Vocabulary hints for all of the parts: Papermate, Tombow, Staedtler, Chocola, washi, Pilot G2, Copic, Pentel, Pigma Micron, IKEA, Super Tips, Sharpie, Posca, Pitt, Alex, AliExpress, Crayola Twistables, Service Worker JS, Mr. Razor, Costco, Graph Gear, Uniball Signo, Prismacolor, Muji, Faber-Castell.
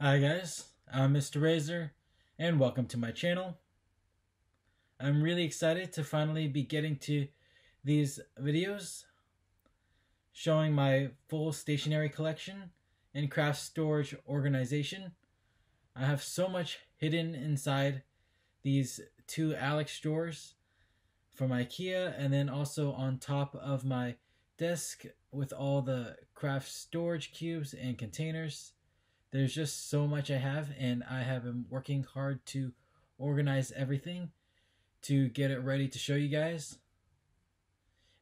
Hi guys, I'm Mr. Razor and welcome to my channel. I'm really excited to finally be getting to these videos showing my full stationery collection and craft storage organization. I have so much hidden inside these two Alex drawers from IKEA, and then also on top of my desk with all the craft storage cubes and containers. There's just so much I have, and I have been working hard to organize everything to get it ready to show you guys.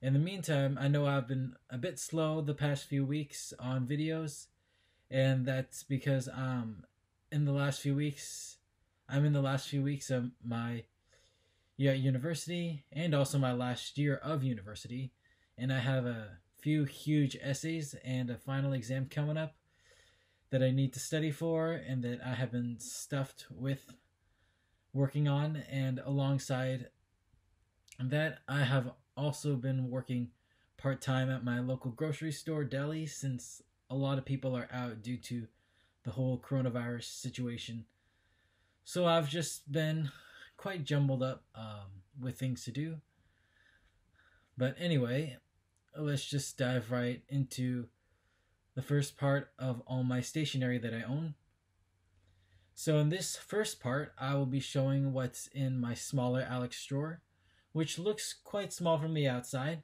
In the meantime, I know I've been a bit slow the past few weeks on videos, and that's because I'm in the last few weeks of my university and also my last year of university, and I have a few huge essays and a final exam coming up that I need to study for and that I have been stuffed with working on. And alongside that, I have also been working part-time at my local grocery store deli, since a lot of people are out due to the whole coronavirus situation. So I've just been quite jumbled up with things to do. But anyway, let's just dive right into the first part of all my stationery that I own. So in this first part, I will be showing what's in my smaller Alex drawer, which looks quite small from the outside,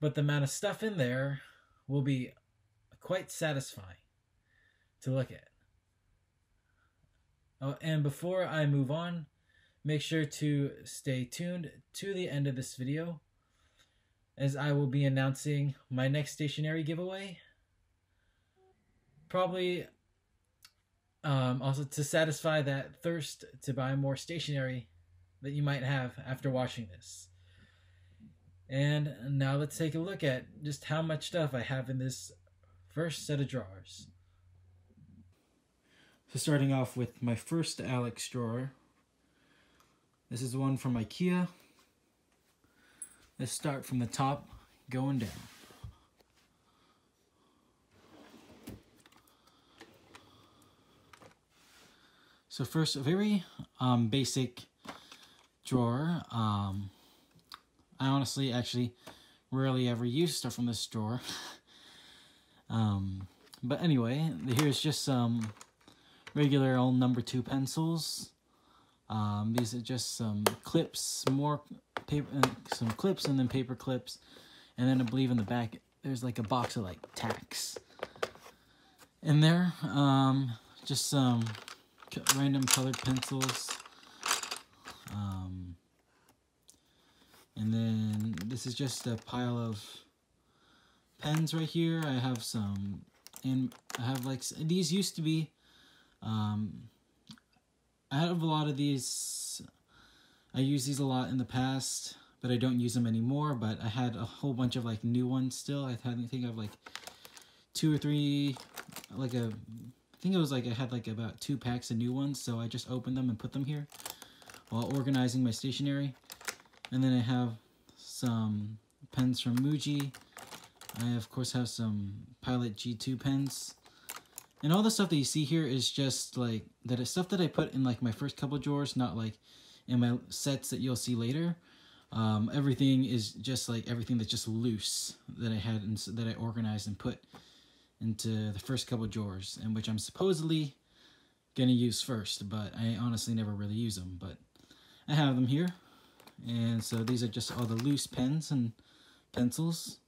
but the amount of stuff in there will be quite satisfying to look at. Oh, and before I move on, make sure to stay tuned to the end of this video, as I will be announcing my next stationery giveaway. Probably also to satisfy that thirst to buy more stationery that you might have after watching this. And now let's take a look at just how much stuff I have in this first set of drawers. So starting off with my first Alex drawer. This is one from IKEA. Let's start from the top going down. So first, a very basic drawer. I honestly actually rarely ever use stuff from this drawer. But anyway, here's just some regular old #2 pencils. These are just some clips, more paper, some clips, and then paper clips. And then I believe in the back, there's like a box of like tacks in there. Just some random colored pencils, and then this is just a pile of pens right here. I have some, and I have like these used to be, I have a lot of these. I used these a lot in the past, but I don't use them anymore. But I had a whole bunch of like new ones still. I think I have like 2 or 3, like a, I think it was like I had like about 2 packs of new ones, so I just opened them and put them here while organizing my stationery. And then I have some pens from Muji. I of course have some Pilot G2 pens. And all the stuff that you see here is just like, that is stuff that I put in like my first couple drawers, not like in my sets that you'll see later. Everything is just like everything that's just loose that I had and that I organized and put into the first couple drawers, and which I'm supposedly gonna use first, but I honestly never really use them, but I have them here. And so these are just all the loose pens and pencils.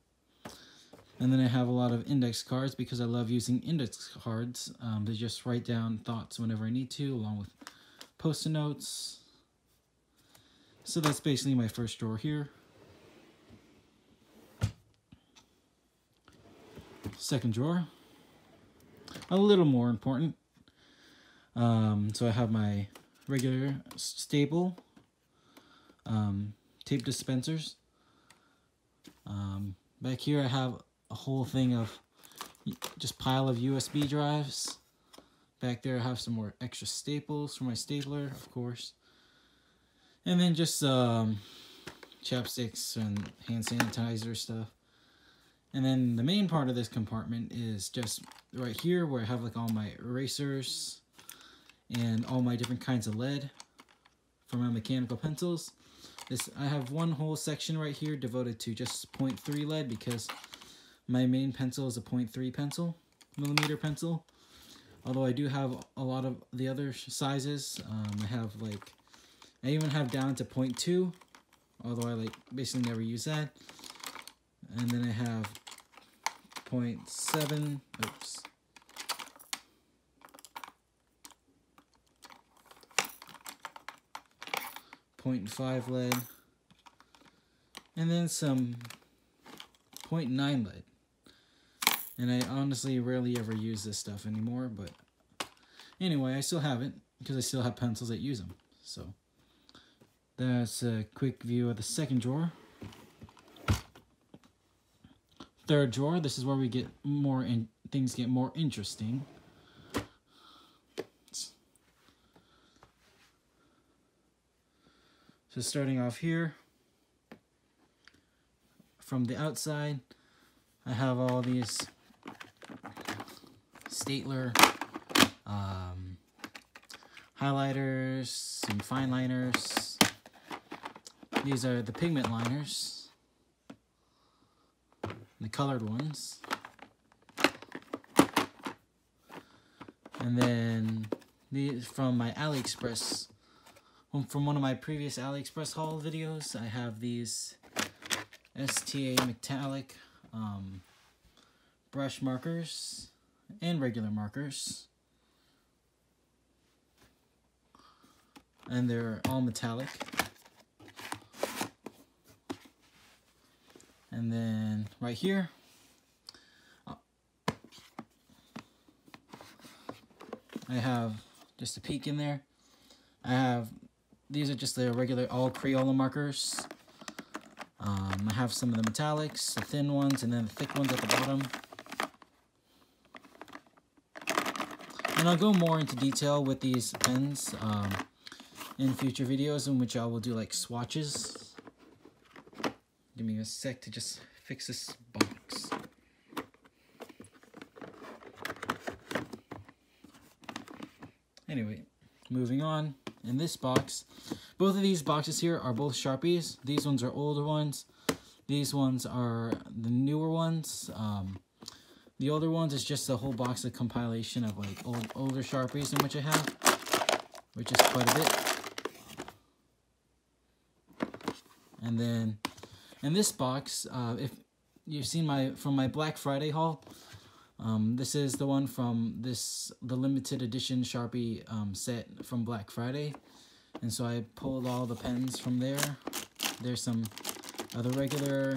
And then I have a lot of index cards, because I love using index cards to just write down thoughts whenever I need to, along with Post-it notes. So that's basically my first drawer here. Second drawer, a little more important. So I have my regular staple tape dispensers. Back here I have a whole thing of just pile of USB drives. Back there I have some more extra staples for my Staedtler, of course. And then just chapsticks and hand sanitizer stuff. And then the main part of this compartment is just right here where I have like all my erasers and all my different kinds of lead for my mechanical pencils. This, I have one whole section right here devoted to just 0.3 lead because my main pencil is a 0.3 pencil, millimeter pencil. Although I do have a lot of the other sizes. I have like, I even have down to 0.2, although I like basically never use that. And then I have 0.7, oops. .5 lead, and then some .9 lead. And I honestly rarely ever use this stuff anymore, but anyway, I still have it because I still have pencils that use them. So that's a quick view of the second drawer. Third drawer, this is where we get more in, things get more interesting. So starting off here, from the outside, I have all these Staedtler highlighters and fine liners. These are the pigment liners, the colored ones. And then these from my AliExpress. From one of my previous AliExpress haul videos, I have these STA metallic brush markers and regular markers. And they're all metallic. And then right here, I have just a peek in there. I have... These are just the regular, all Crayola markers. I have some of the metallics, the thin ones, and then the thick ones at the bottom. And I'll go more into detail with these pens in future videos in which I will do like swatches. Give me a sec to just fix this box. Anyway, moving on. In this box, both of these boxes here are both Sharpies. These ones are older ones. These ones are the newer ones. The older ones is just a whole box of compilation of like older Sharpies in which I have, which is quite a bit. And then in this box, if you've seen from my Black Friday haul, this is the one from the limited edition Sharpie set from Black Friday. And so I pulled all the pens from there. There's some other regular,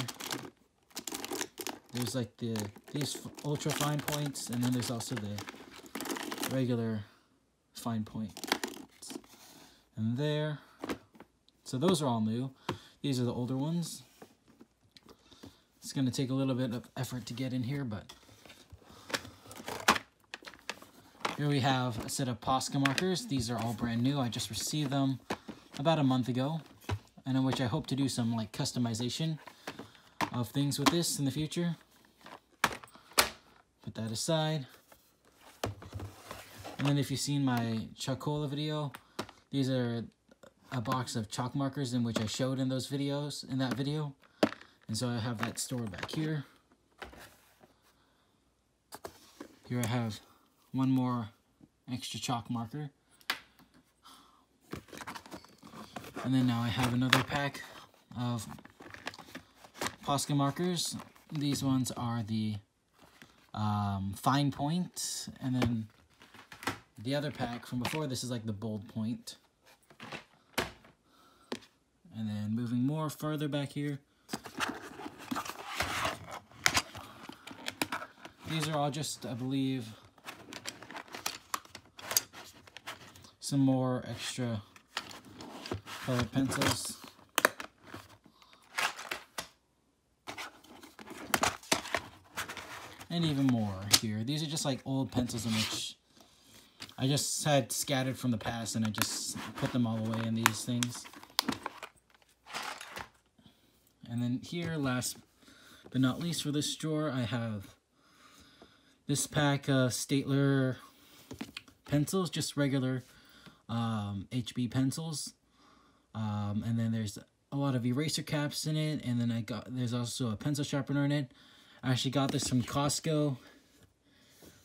there's like these ultra fine points, and then there's also the regular fine points. And there, so those are all new. These are the older ones. It's gonna take a little bit of effort to get in here, but here we have a set of Posca markers. These are all brand new. I just received them about a month ago, and in which I hope to do some like customization of things with this in the future. Put that aside. And then if you've seen my Chocola video, these are a box of chalk markers in which I showed in those videos, in that video. And so I have that stored back here. Here I have one more extra chalk marker. And then now I have another pack of Posca markers. These ones are the fine point, and then the other pack from before, this is like the bold point. And then moving more further back here, these are all just, I believe, some more extra colored pencils. And even more here. These are just like old pencils in which I just had scattered from the past, and I just put them all away in these things. And then here, last but not least for this drawer, I have this pack of Staedtler pencils, just regular HB pencils. And then there's a lot of eraser caps in it, and then there's also a pencil sharpener in it. I actually got this from Costco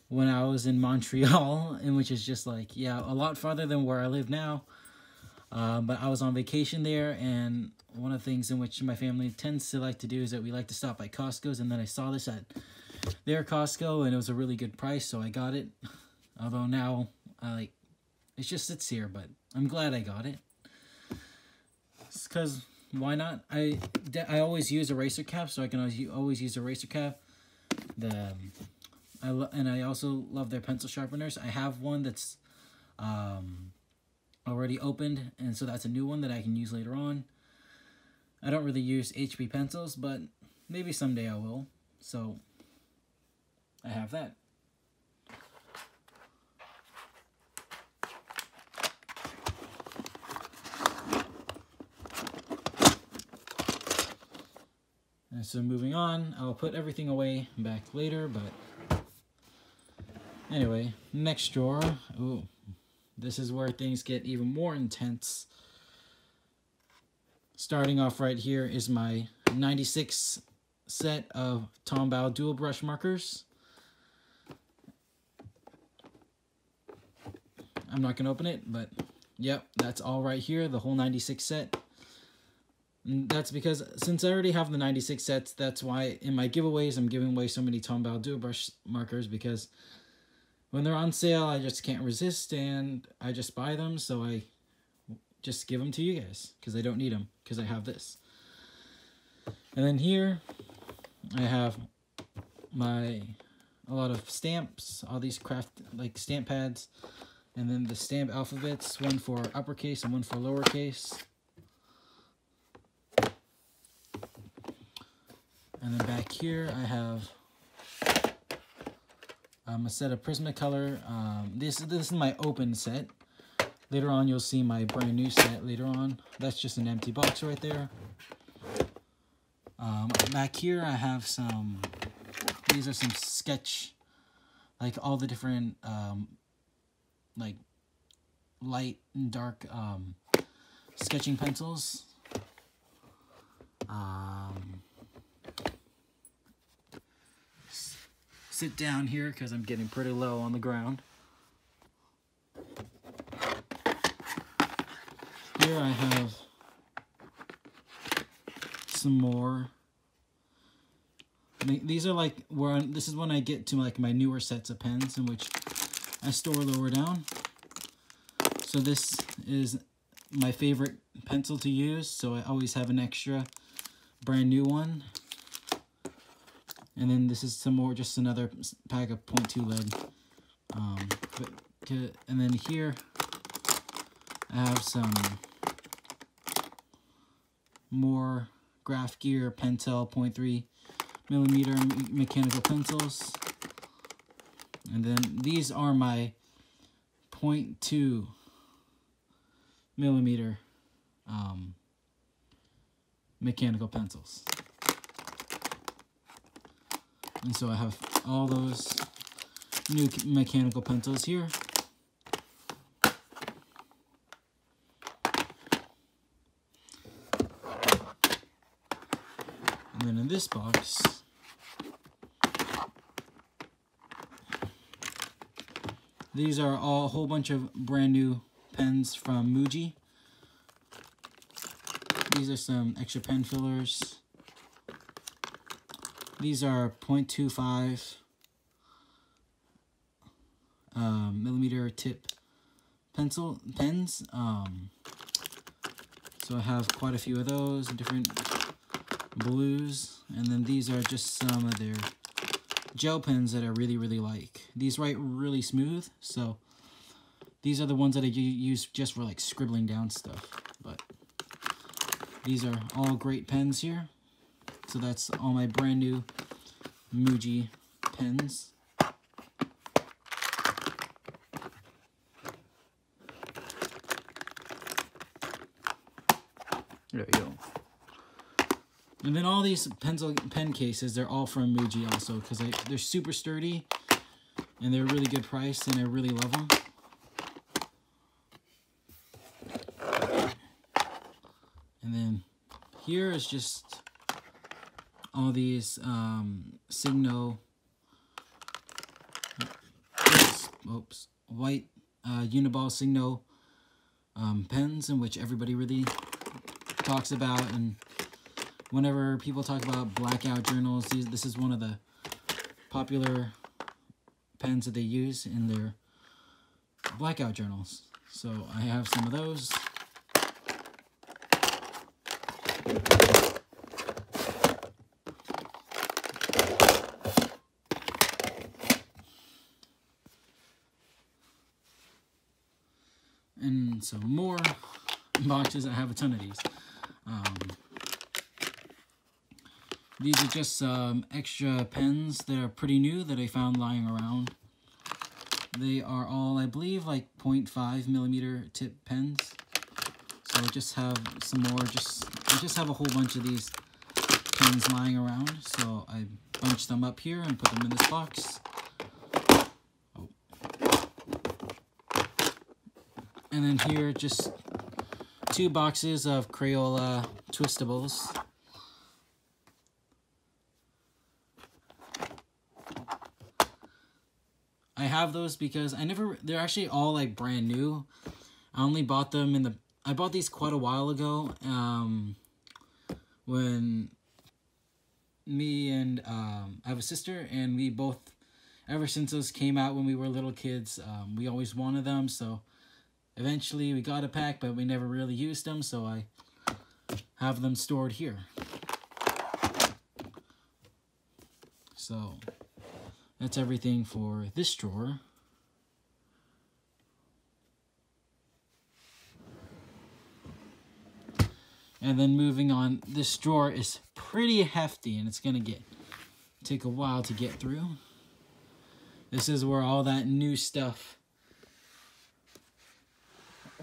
when I was in Montreal, and which is just like, yeah, a lot farther than where I live now. But I was on vacation there, and one of the things in which my family tends to like to do is that we like to stop at Costco's, and then I saw this at their Costco, and it was a really good price, so I got it. Although now, it just sits here, but I'm glad I got it. It's because, why not? I always use eraser cap, so I can always use eraser cap. I also love their pencil sharpeners. I have one that's already opened, and so that's a new one that I can use later on. I don't really use HB pencils, but maybe someday I will, so I have that. And so moving on, I'll put everything away back later, but anyway, next drawer. Ooh, this is where things get even more intense. Starting off right here is my 96 set of Tombow dual brush markers. I'm not going to open it, but yep, that's all right here, the whole 96 set. And that's because since I already have the 96 sets, that's why in my giveaways I'm giving away so many Tombow dual brush markers, because when they're on sale, I just can't resist, and I just buy them, so I just give them to you guys, because I don't need them, because I have this. And then here, I have a lot of stamps, all these stamp pads, and then the stamp alphabets, one for uppercase and one for lowercase. And then back here, I have a set of Prismacolor. This is my open set. Later on, you'll see my brand new set later on. That's just an empty box right there. Back here, I have some... These are some sketch... all the different... light and dark sketching pencils. Sit down here because I'm getting pretty low on the ground. Here I have some more. These are this is when I get to my newer sets of pens, in which I store lower down. So this is my favorite pencil to use, so I always have an extra brand new one. And then this is some more, just another pack of 0.2 lead. And then here, I have some more Graph Gear Pentel 0.3mm mechanical pencils. And then these are my 0.2mm mechanical pencils. And so I have all those new mechanical pencils here. And then in this box, these are all a whole bunch of brand new pens from Muji. These are some extra pen fillers. These are 0.25 millimeter tip pens. So I have quite a few of those, different blues. And then these are just some of their gel pens that I really, really like. These write really smooth, so these are the ones that I use just for scribbling down stuff. But these are all great pens here. So that's all my brand new Muji pens. There we go. And then all these pen cases, they're all from Muji also, because they're super sturdy, and they're really good price, and I really love them. And then here is just all these Signo, white Uniball Signo pens, in which everybody really talks about. And whenever people talk about blackout journals, this is one of the popular pens that they use in their blackout journals. So I have some of those. And some more boxes. I have a ton of these. These are just some extra pens that are pretty new that I found lying around. They are all, I believe, like 0.5 millimeter tip pens. So I just have some more. I just have a whole bunch of these pens lying around. So I bunched them up here and put them in this box. Oh. And then here, just two boxes of Crayola Twistables. I have those because they're actually all like brand new. I only bought them I bought these quite a while ago, when me and, I have a sister, and we both, ever since those came out when we were little kids, we always wanted them, so eventually we got a pack, but we never really used them, so I have them stored here. So that's everything for this drawer. And then moving on, this drawer is pretty hefty, and it's gonna take a while to get through. This is where all that new stuff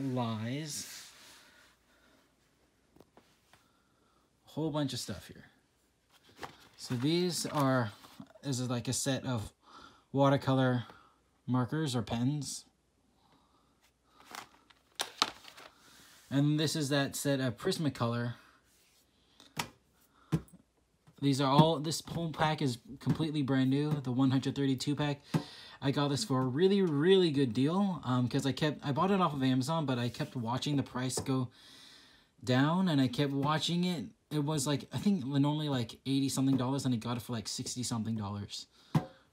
lies. A whole bunch of stuff here. So this is like a set of watercolor markers or pens. And this is that set of Prismacolor. This whole pack is completely brand new, the 132 pack. I got this for a really, really good deal, because I bought it off of Amazon, but I kept watching the price go down, and I kept watching it. It was like, I think normally like 80 something dollars, and I got it for like 60 something dollars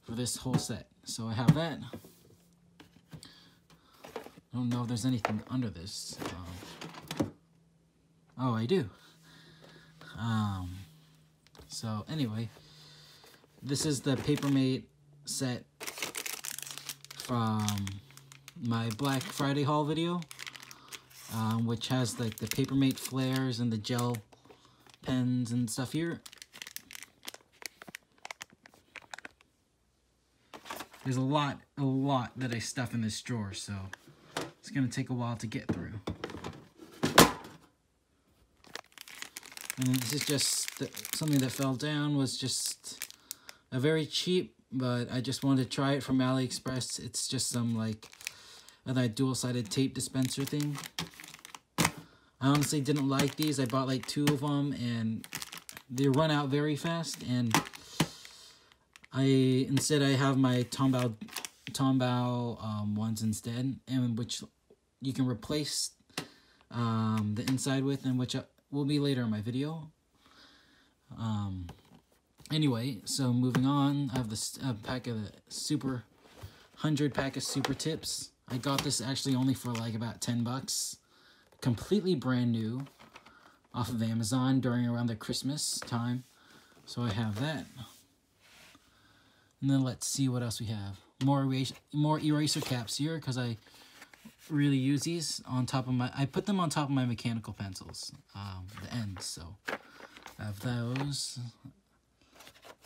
for this whole set. So I have that. I don't know if there's anything under this. Oh, I do. So anyway, this is the Papermate set from my Black Friday haul video, which has like the Papermate flares and the gel pens and stuff here. There's a lot that I stuff in this drawer, so it's gonna take a while to get through. And this is just something that fell down. Was just a very cheap, but I just wanted to try it, from AliExpress. It's just some like that dual-sided tape dispenser thing. I honestly didn't like these. I bought like 2 of them, and they run out very fast. And instead I have my Tombow ones instead, and which you can replace the inside with, and which will be later in my video. Anyway, so moving on, I have this pack of the 100 pack of Super Tips. I got this actually only for like about $10, completely brand new, off of Amazon during around the Christmas time. So I have that. And then let's see what else we have. More eraser caps here, because I really use these on top of my... I put them on top of my mechanical pencils, the ends, so I have those.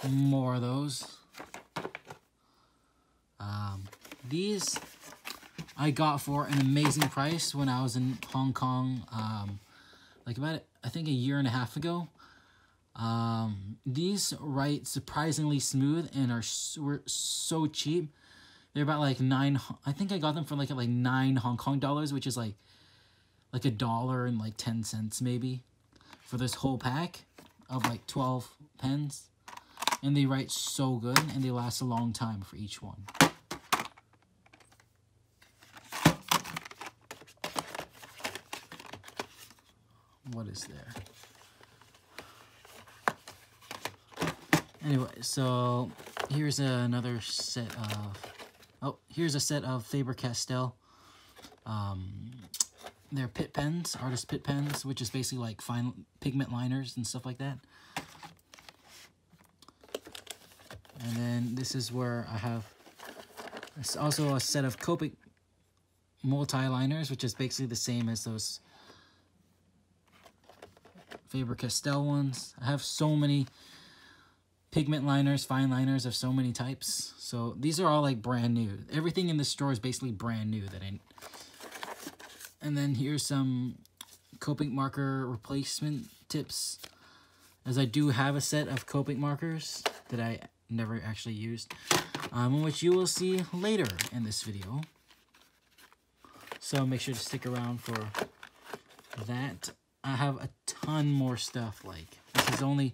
More of those. These I got for an amazing price when I was in Hong Kong, like about, I think, a year and a half ago. These write surprisingly smooth and are so cheap. They're about like $9. I think I got them for like at like $9 Hong Kong dollars, which is like $1.10 maybe for this whole pack of like 12 pens. And they write so good, and they last a long time for each one. What is there? Anyway, so here's another set of... Oh, here's a set of Faber-Castell. They're Pitt pens, artist Pitt pens, which is basically like fine pigment liners and stuff like that. And then this is where I have... It's also a set of Copic multi-liners, which is basically the same as those Faber-Castell ones. I have so many pigment liners, fine liners of so many types. So these are all like brand new. Everything in this store is basically brand new. And then here's some Copic marker replacement tips, as I do have a set of Copic markers that I never actually used, which you will see later in this video. So make sure to stick around for that. I have a ton more stuff. Like, this is only...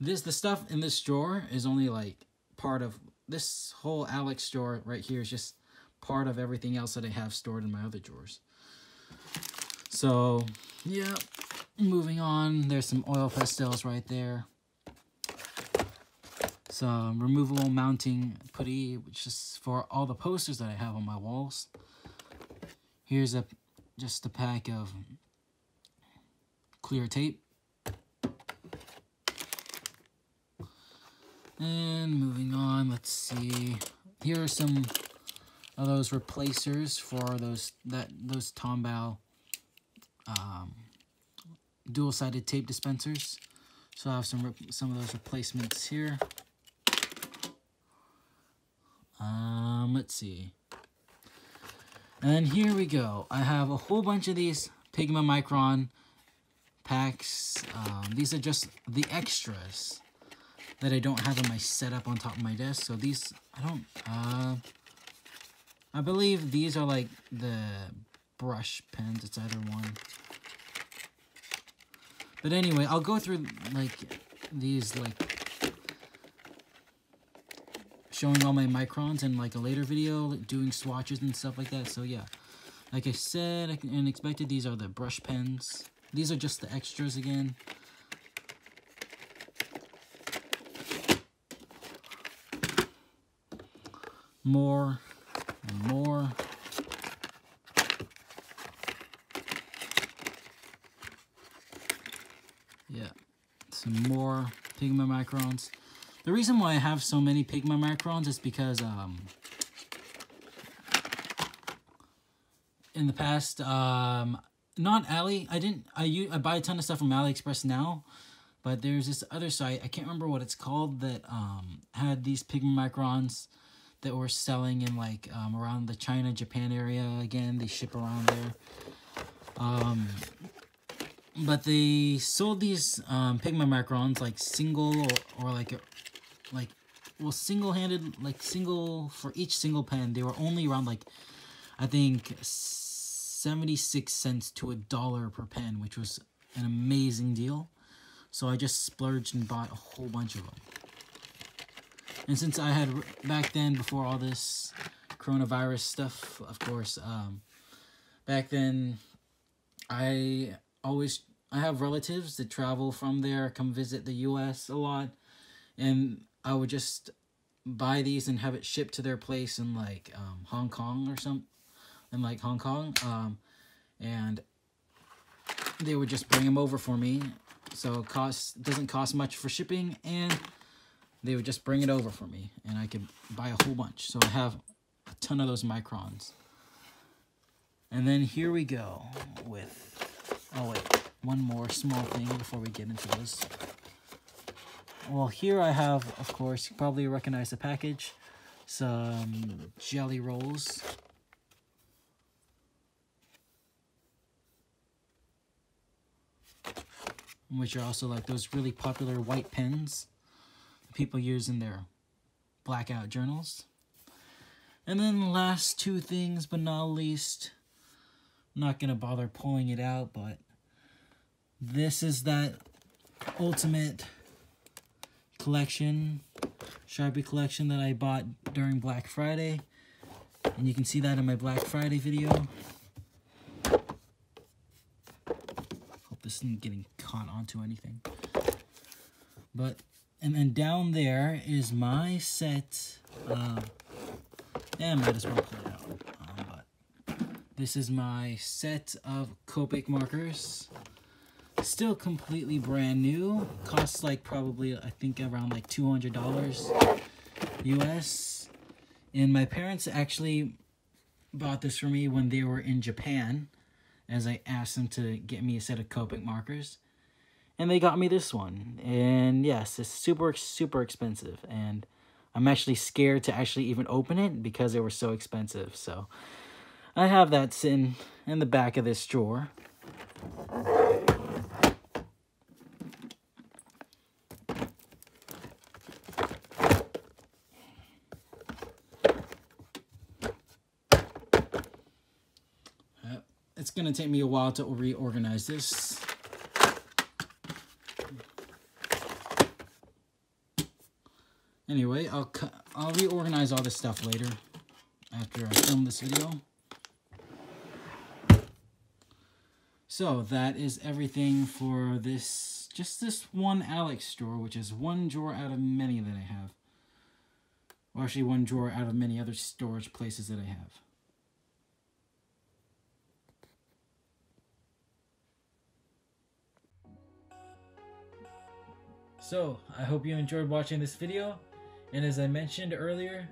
the stuff in this drawer is only like part of this whole Alex drawer right here, is just part of everything else that I have stored in my other drawers. So yeah, moving on. There's some oil pastels right there. Some removable mounting putty, which is for all the posters that I have on my walls. Here's just a pack of clear tape. And moving on, let's see. Here are some of those replacers for those Tombow dual-sided tape dispensers. So I have some of those replacements here. Let's see. And here we go. I have a whole bunch of these Pigma Micron packs. These are just the extras that I don't have in my setup on top of my desk. So these, I believe these are like the brush pens. It's either one. But anyway, I'll go through like these, like showing all my microns in like a later video, like doing swatches and stuff like that. So yeah, like I said and expected, these are the brush pens. These are just the extras again. More and more. Yeah, some more Pigma Microns. The reason why I have so many Pigma Microns is because in the past, not Ali, I buy a ton of stuff from AliExpress now, but there's this other site, I can't remember what it's called, that had these Pigma Microns that were selling in like around the China, Japan area again. They ship around there. But they sold these Pigma Microns like single or like well, single-handed, like single for each single pen. They were only around like, I think 76 cents to $1 per pen, which was an amazing deal. So I just splurged and bought a whole bunch of them. And since I had, back then, before all this coronavirus stuff, of course, back then, I have relatives that travel from there, come visit the U.S. a lot, and I would just buy these and have it shipped to their place in, like, Hong Kong or something, and they would just bring them over for me, so it doesn't cost much for shipping, and they would just bring it over for me, and I could buy a whole bunch. So I have a ton of those microns. And then here we go with, oh wait, one more small thing before we get into this. Well, here I have, of course, you probably recognize the package, some jelly rolls. which are also like those really popular white pens that people use in their blackout journals. And then the last two things, but not least, I'm not going to bother pulling it out, but this is that ultimate collection, Sharpie collection that I bought during Black Friday. And you can see that in my Black Friday video. Hope this isn't getting caught onto anything. But, and then down there is my set of... Yeah, I might as well pull it out. But this is my set of Copic markers. Still completely brand new. Costs like probably, I think, around like $200 US. And my parents actually bought this for me when they were in Japan, as I asked them to get me a set of Copic markers. And they got me this one. And yes, it's super, super expensive. And I'm actually scared to actually even open it because they were so expensive. So I have that sitting in the back of this drawer. It's going to take me a while to reorganize this. Anyway, I'll reorganize all this stuff later after I film this video. So that is everything for this, just this one Alex drawer, which is one drawer out of many that I have. Or actually one drawer out of many other storage places that I have. So, I hope you enjoyed watching this video, and as I mentioned earlier,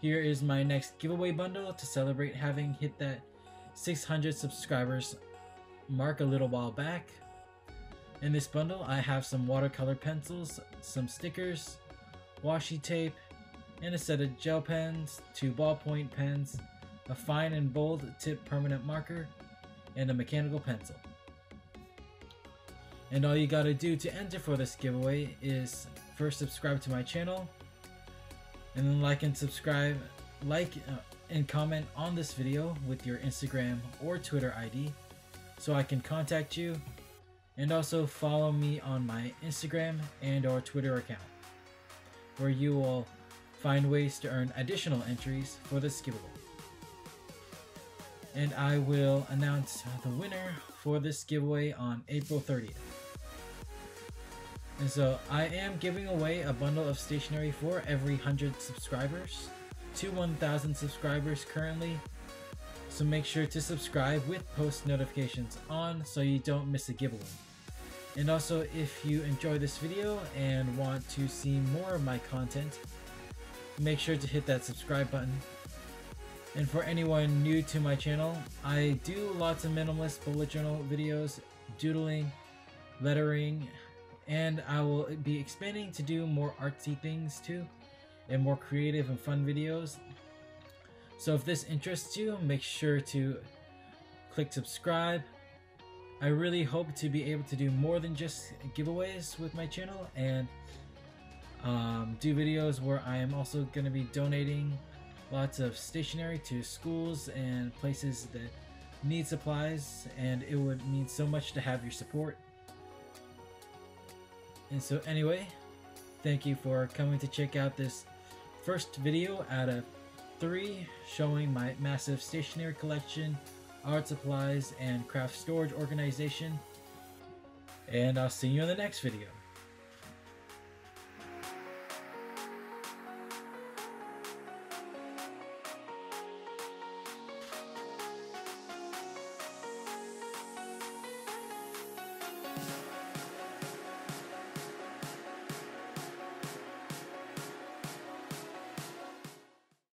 here is my next giveaway bundle to celebrate having hit that 600 subscribers mark a little while back. In this bundle, I have some watercolor pencils, some stickers, washi tape, and a set of gel pens, two ballpoint pens, a fine and bold tip permanent marker, and a mechanical pencil. And all you gotta do to enter for this giveaway is first subscribe to my channel, and then like and subscribe, and comment on this video with your Instagram or Twitter ID so I can contact you, and also follow me on my Instagram and or Twitter account where you will find ways to earn additional entries for this giveaway. And I will announce the winner for this giveaway on April 30th. And so I am giving away a bundle of stationery for every 100 subscribers to 1,000 subscribers currently. So make sure to subscribe with post notifications on so you don't miss a giveaway. And also, if you enjoy this video and want to see more of my content, make sure to hit that subscribe button. And for anyone new to my channel, I do lots of minimalist bullet journal videos, doodling, lettering, and I will be expanding to do more artsy things too, and more creative and fun videos. So if this interests you, make sure to click subscribe. I really hope to be able to do more than just giveaways with my channel, and do videos where I am also going to be donating lots of stationery to schools and places that need supplies, and it would mean so much to have your support. And so anyway, thank you for coming to check out this first video out of 3 showing my massive stationery collection, art supplies, and craft storage organization, and I'll see you in the next video.